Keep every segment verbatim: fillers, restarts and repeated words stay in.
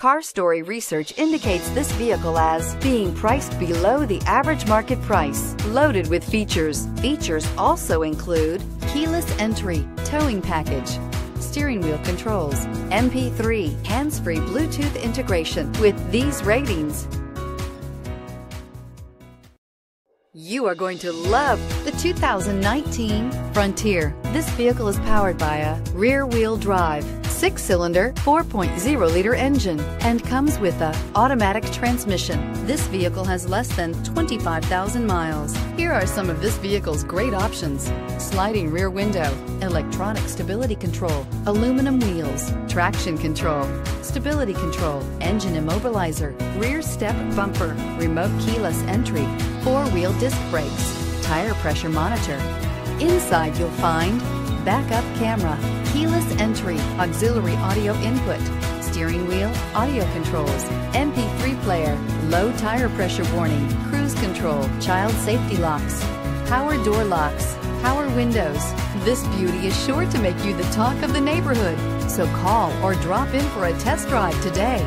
CarStory research indicates this vehicle as being priced below the average market price, loaded with features. Features also include keyless entry, towing package, steering wheel controls, M P three, hands-free Bluetooth integration. With these ratings, you are going to love the two thousand nineteen Frontier. This vehicle is powered by a rear-wheel drive, six-cylinder, four point oh liter engine, and comes with an automatic transmission. This vehicle has less than twenty-five thousand miles. Here are some of this vehicle's great options: sliding rear window, electronic stability control, aluminum wheels, traction control, stability control, engine immobilizer, rear step bumper, remote keyless entry, four-wheel disc brakes, tire pressure monitor. Inside you'll find backup camera, keyless entry, auxiliary audio input, steering wheel audio controls, M P three player, low tire pressure warning, cruise control, child safety locks, power door locks, power windows. This beauty is sure to make you the talk of the neighborhood, so call or drop in for a test drive today.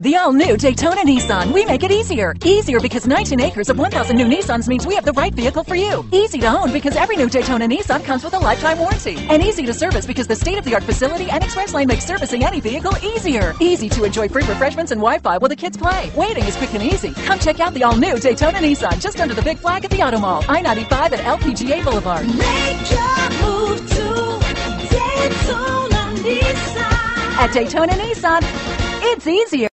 The all-new Daytona Nissan. We make it easier. Easier because nineteen acres of one thousand new Nissans means we have the right vehicle for you. Easy to own because every new Daytona Nissan comes with a lifetime warranty. And easy to service because the state-of-the-art facility and express lane makes servicing any vehicle easier. Easy to enjoy free refreshments and Wi-Fi while the kids play. Waiting is quick and easy. Come check out the all-new Daytona Nissan just under the big flag at the Auto Mall, I ninety-five and L P G A Boulevard. Make your move to Daytona Nissan. At Daytona Nissan, it's easier.